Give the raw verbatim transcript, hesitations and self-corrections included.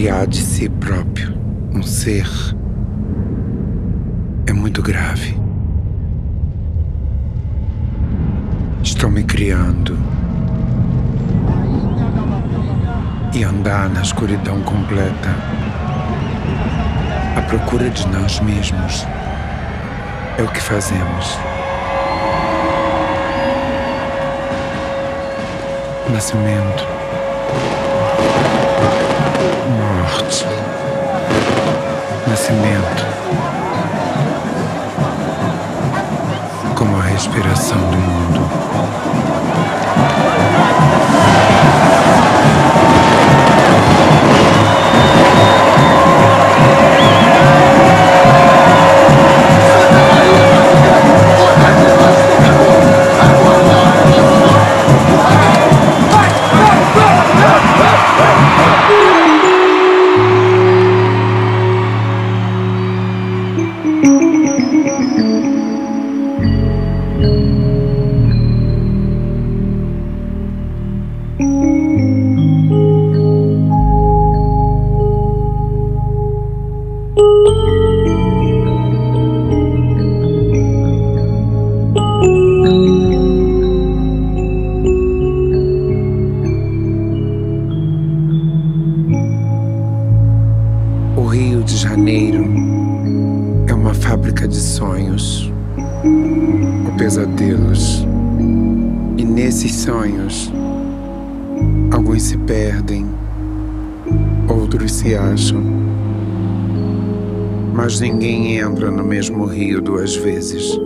criar de si próprio um ser é muito grave. Estou me criando. E andar na escuridão completa, à procura de nós mesmos, é o que fazemos. Nascimento, morte, nascimento, como a respiração do mundo. Pesadelos, e nesses sonhos, alguns se perdem, outros se acham, mas ninguém entra no mesmo rio duas vezes.